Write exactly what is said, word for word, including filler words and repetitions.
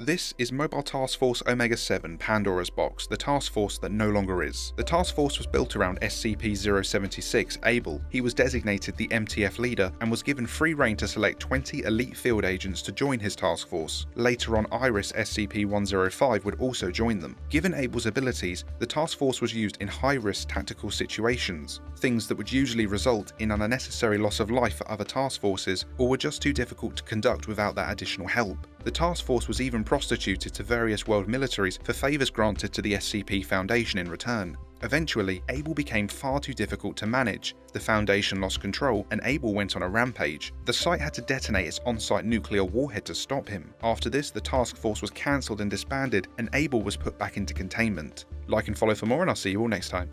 This is Mobile Task Force Omega seven, Pandora's Box, the task force that no longer is. The task force was built around S C P zero seventy-six, Abel. He was designated the M T F leader and was given free rein to select twenty elite field agents to join his task force. Later on, Iris, S C P one oh five, would also join them. Given Abel's abilities, the task force was used in high-risk tactical situations, things that would usually result in an unnecessary loss of life for other task forces or were just too difficult to conduct without that additional help. The task force was even prostituted to various world militaries for favours granted to the S C P Foundation in return. Eventually, Abel became far too difficult to manage, the Foundation lost control, and Abel went on a rampage. The site had to detonate its on-site nuclear warhead to stop him. After this, the task force was cancelled and disbanded, and Abel was put back into containment. Like and follow for more, and I'll see you all next time.